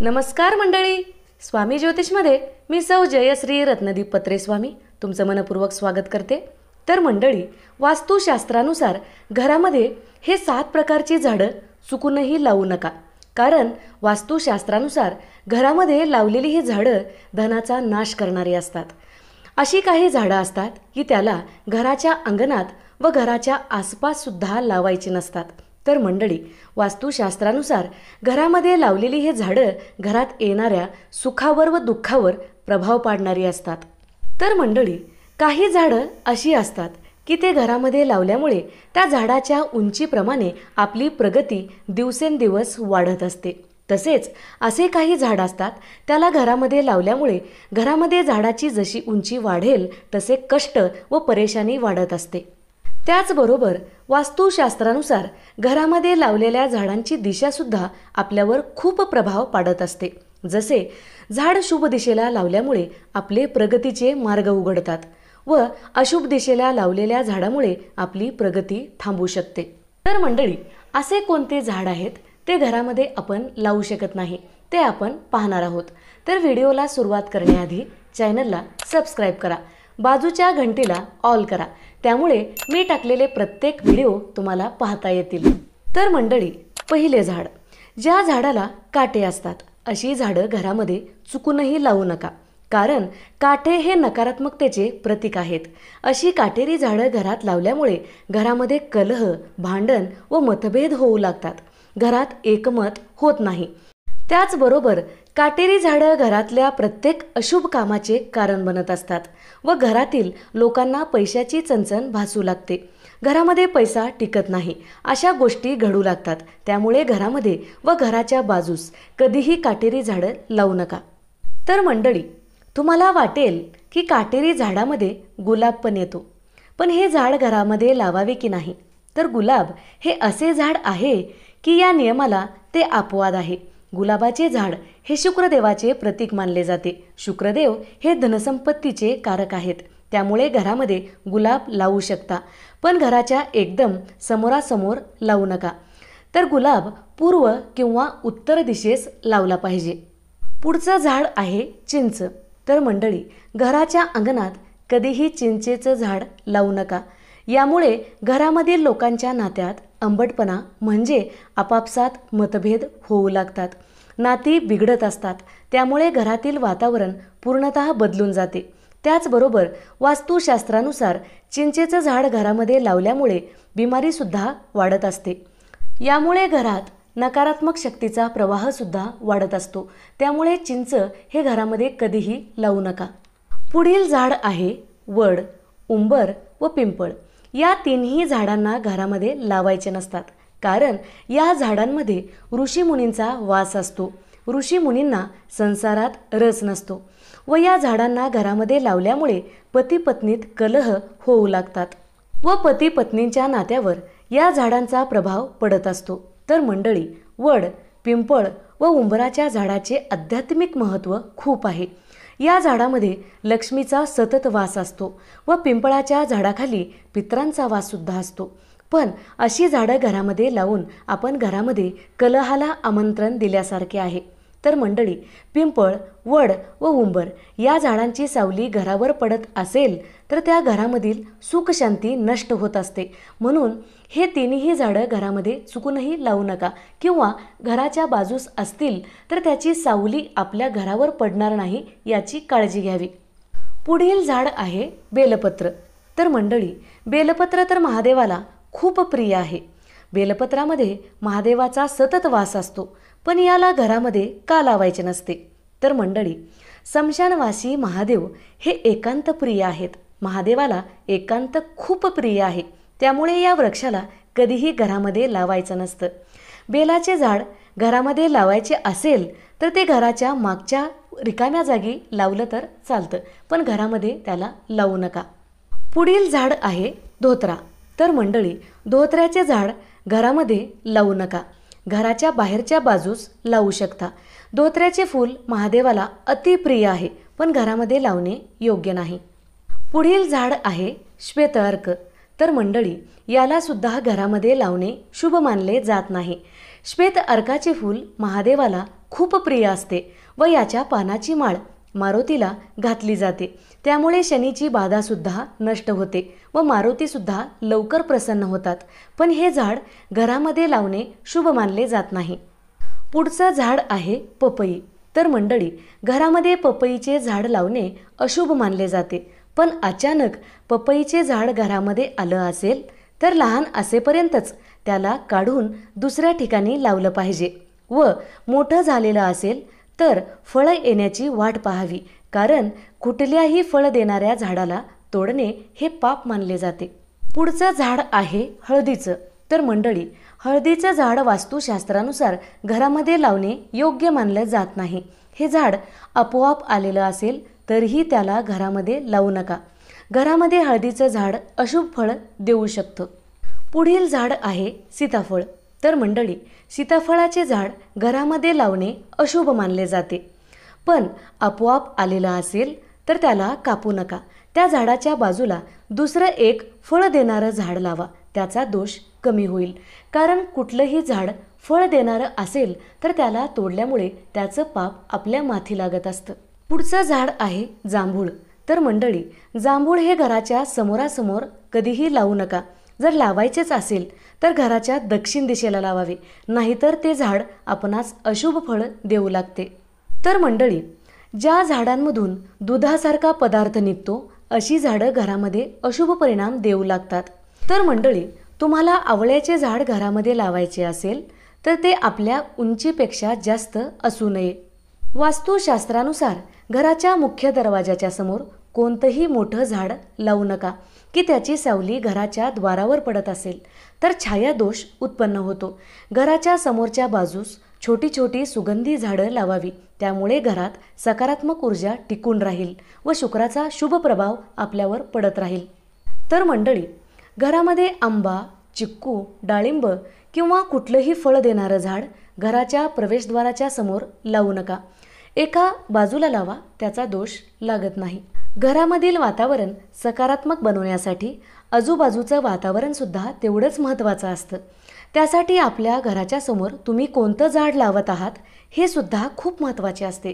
नमस्कार मंडळी, स्वामी ज्योतिषमध्ये मी सौ जयश्री रत्नदीप पत्रे स्वामी तुमचं मनपूर्वक स्वागत करते। तर मंडळी, वास्तुशास्त्रानुसार घरामध्ये हे 7 प्रकारची झाडं चुकूनही लावू नका, कारण वास्तुशास्त्रानुसार घरामध्ये लावलेली ही झाडं धनाचा नाश करणारी असतात। अशी काही झाडं असतात की त्याला घराच्या अंगणात व घराच्या आसपास सुद्धा लावायची नसतात। तर मंडळी, वास्तुशास्त्रानुसार घरामध्ये लावलेली हे झाडं घरात येणाऱ्या सुखावर व दुःखावर प्रभाव पाडणारी असतात। तर मंडळी, काही झाडं अशी असतात की ते घरामध्ये लावल्यामुळे त्या झाडाच्या उंचीप्रमाणे आपली प्रगती दिवसेंदिवस वाढत असते। तसेच असे काही झाड असतात त्याला घरामध्ये लावल्यामुळे घरामध्ये झाडाची जशी उंची वाढेल तसे कष्ट व परेशानी वाढत असते। त्याचबरोबर वास्तुशास्त्रानुसार घरामध्ये लावलेल्या झाडांची दिशा सुद्धा आपल्यावर खूप प्रभाव पाडत असते। जसे झाड शुभ दिशेला लावल्यामुळे आपले प्रगतीचे मार्ग उघडतात व अशुभ दिशेला लावलेल्या झाडामुळे आपली प्रगती थांबू शकते। तर मंडळी, असे कोणते झाड आहेत ते घरामध्ये आपण लावू शकत नाही ते आपण पाहणार आहोत। तर व्हिडिओला सुरुवात करण्याआधी चॅनलला सबस्क्राईब करा, बाजूच्या घंटीला ऑल करा, त्यामुळे मी टाकलेले प्रत्येक व्हिडिओ तुम्हाला पाहता येतील। तर मंडळी, पहिले झाड, ज्या झाडाला काटे असतात अशी झाडं घरामध्ये चुकूनही लावू नका, कारण काटे हे नकारात्मकतेचे प्रतीक आहेत। अशी काटेरी झाडं घरात लावल्यामुळे घरामध्ये कलह, भांडण व मतभेद होऊ लागतात, घरात एकमत होत नाही। त्याचबरोबर काटेरी झाडं घरातल्या प्रत्येक अशुभ कामाचे कारण बनत असतात व घरातील लोकांना पैशाची चणचण भासू लागते, घरामध्ये पैसा टिकत नाही, अशा गोष्टी घडू लागतात। त्यामुळे घरामध्ये व घराच्या बाजूस कधीही काटेरी झाडं लावू नका। तर मंडळी, तुम्हाला वाटेल की काटेरी झाडामध्ये गुलाब पण येतो, पण हे झाड घरामध्ये लावावे की नाही? तर गुलाब हे असे झाड आहे की या नियमाला ते अपवाद आहे। गुलाबाचे झाड हे शुक्रदेवाचे प्रतीक मानले जाते। शुक्रदेव हे धनसंपत्तीचे कारक आहेत, त्यामुळे घरामध्ये गुलाब लावू शकता, पण घराच्या एकदम समोरासमोर लावू नका। तर गुलाब पूर्व किंवा उत्तर दिशेस लावला पाहिजे। पुढचं झाड आहे चिंच। तर मंडळी, घराच्या अंगणात कधीही चिंचेचं झाड लावू नका, यामुळे घरामधील लोकांच्या नात्यात अंबटपणा म्हणजे आपापसात मतभेद होऊ लागतात, नाती बिघडत असतात, त्यामुळे घरातील वातावरण पूर्णतः बदलून जाते। त्याचबरोबर वास्तुशास्त्रानुसार चिंचेचं झाड घरामध्ये लावल्यामुळे बिमारीसुद्धा वाढत असते, यामुळे घरात नकारात्मक शक्तीचा प्रवाहसुद्धा वाढत असतो, त्यामुळे चिंच हे घरामध्ये कधीही लावू नका। पुढील झाड आहे वड, उंबर व पिंपळ। या तिन्ही झाडांना घरामध्ये लावायचे नसतात, कारण या झाडांमध्ये ऋषीमुनींचा वास असतो, ऋषीमुनींना संसारात रस नसतो व या झाडांना घरामध्ये लावल्यामुळे पती पत्नीत कलह होऊ लागतात व पती पत्नींच्या नात्यावर या झाडांचा प्रभाव पडत असतो। तर मंडळी, वड, पिंपळ व उंबराच्या झाडाचे आध्यात्मिक महत्त्व खूप आहे। या झाडामध्ये लक्ष्मीचा सतत वास असतो व पिंपळाच्या झाडाखाली पित्रांचा वाससुद्धा असतो, पण अशी झाडं घरामध्ये लावून आपण घरामध्ये कलहाला आमंत्रण दिल्यासारखे आहे। तर मंडळी, पिंपळ, वड व उंबर या झाडांची सावली घरावर पडत असेल तर त्या घरामधील सुखशांती नष्ट होत असते, म्हणून हे तिन्ही झाडं घरामध्ये चुकूनही लावू नका, किंवा घराच्या बाजूस असतील तर त्याची सावली आपल्या घरावर पडणार नाही याची काळजी घ्यावी। पुढील झाड आहे बेलपत्र। तर मंडळी, बेलपत्र तर महादेवाला खूप प्रिय आहे। बेलपत्रामध्ये महादेवाचा सतत वास असतो, पण याला घरामध्ये का लावायचे नसते? तर मंडळी, स्मशानवासी महादेव हे एकांत प्रिय आहेत, महादेवाला एकांत खूप प्रिय आहे, त्यामुळे या वृक्षाला कधीही घरामध्ये लावायचं नसतं। बेलाचे झाड घरामध्ये लावायचे असेल तर ते घराच्या मागच्या रिकाम्या जागी लावलं तर चालतं, पण घरामध्ये त्याला लावू नका। पुढील झाड आहे धोत्रा। तर मंडळी, धोत्र्याचे झाड घरामध्ये लावू नका, घराच्या बाहेरच्या बाजूस लावू शकता। धोत्र्याचे फूल महादेवाला अतिप्रिय आहे, पण घरामध्ये लावणे योग्य नाही। पुढील झाड आहे श्वेत अर्क। तर मंडळी, याला सुद्धा घरामध्ये लावणे शुभ मानले जात नाही। श्वेत अर्काचे फूल महादेवाला खूप प्रिय असते व याच्या पानाची माळ मारुतीला घातली जाते। त्यामुळे शनीची बाधा सुद्धा नष्ट होते व मारुती सुद्धा लवकर प्रसन्न होतात। पण हे झाड घरामध्ये लावणे शुभ मानले जात नाही। पुढचं झाड आहे पपई। तर मंडळी, घरामध्ये पपईचे झाड लावणे अशुभ मानले जाते। पण अचानक पपईचे झाड घरामध्ये आले असेल तर लहान असेपर्यंतच त्याला काढून दुसऱ्या ठिकाणी लावले पाहिजे व मोठे झालेले असेल तर फळ येण्याची वाट पाहावी, कारण कुठल्याही फळ देणाऱ्या झाडाला तोडणे हे पाप मानले जाते। पुढचं झाड आहे हळदीचं। तर मंडळी, हळदीचं झाड वास्तुशास्त्रानुसार घरामध्ये लावणे योग्य मानले जात नाही। हे झाड आपोआप आलेले असेल तरीही त्याला घरामध्ये लावू नका। घरामध्ये हळदीचं झाड अशुभ फळ देऊ शकतो। पुढील झाड आहे सीताफळ। तर मंडळी, सीताफळाचे झाड घरामध्ये लावणे अशुभ मानले जाते। पण आपोआप आलेला असेल तर त्याला कापू नका। त्या झाडाच्या बाजूला दुसरे एक फळ देणारे झाड लावा, त्याचा दोष कमी होईल। कारण कुठलेही झाड फळ देणारे असेल तर त्याला तोडल्यामुळे त्याचं पाप आपल्या माथी लागत असतं। पुढचं झाड आहे जांभूळ। तर मंडळी, जांभूळ हे घराच्या समोरासमोर कधीही लावू नका। जर लावायचेच असेल तर घराच्या दक्षिण दिशेला लावावे, नाहीतर ते झाड आपणास अशुभ फळ देऊ लागते। तर मंडळी, ज्या झाडांमधून दुधासारखा पदार्थ निघतो अशी झाडे घरामध्ये अशुभ परिणाम देऊ लागतात। तर मंडळी, तुम्हाला आवळ्याचे झाड घरामध्ये लावायचे असेल तर ते आपल्या उंचीपेक्षा जास्त असू नये। वास्तुशास्त्रानुसार घराच्या मुख्य दरवाजाच्या समोर कोणतेही मोठे झाड लावू नका की त्याची सावली घराच्या द्वारावर पडत असेल तर छाया दोष उत्पन्न होतो। घराच्या समोरच्या बाजूस छोटी छोटी सुगंधी झाडे लावावी, त्यामुळे घरात सकारात्मक ऊर्जा टिकून राहील व शुक्राचा शुभ प्रभाव आपल्यावर पडत राहील। तर मंडळी, घरामध्ये आंबा, चिक्कू, डाळिंब किंवा कुठलेही फळ देणारे झाड घराच्या प्रवेशद्वाराच्या समोर लावू नका। एका बाजूला लावा, त्याचा दोष लागत नाही। घरामधील वातावरण सकारात्मक बनवण्यासाठी आजूबाजूचं वातावरण सुद्धा तेवढंच महत्त्वाचं असतं। त्यासाठी आपल्या घराच्या समोर तुम्ही कोणतं झाड लावत आहात हे सुद्धा खूप महत्त्वाचे असते।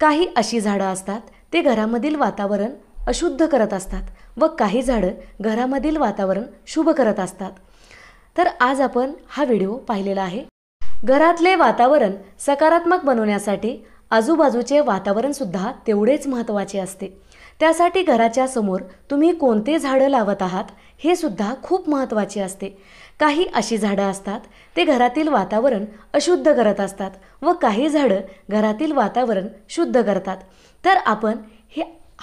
काही अशी झाडं असतात ते घरामधील वातावरण अशुद्ध करत असतात व काही झाडं घरामधील वातावरण शुभ करत असतात। तर आज आपण हा व्हिडिओ पाहिलेला आहे। घरातले वातावरण सकारात्मक बनवण्यासाठी आजूबाजूचे वातावरण सुद्धा तेवढेच महत्त्वाचे असते। त्यासाठी घराच्या समोर तुम्ही कोणते झाडे लावत आहात हे सुद्धा खूप महत्त्वाचे असते। काही अशी झाडे असतात ते घरातील वातावरण अशुद्ध करत असतात व काही झाडे घरातील वातावरण शुद्ध करतात। तर आपण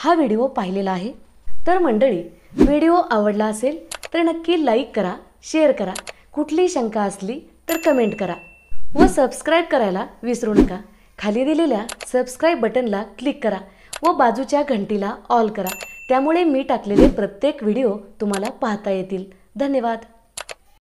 हा व्हिडिओ पाहिलेला आहे। तर मंडळी, व्हिडिओ आवडला असेल तर नक्की लाईक करा, शेअर करा। कुठली शंका असली तर कमेंट करा व सबस्क्राईब करायला विसरू नका। खाली दिलेल्या सबस्क्राईब बटनला क्लिक करा व बाजूच्या घंटीला ऑल करा, त्यामुळे मी टाकलेले प्रत्येक व्हिडिओ तुम्हाला पाहता येतील। धन्यवाद।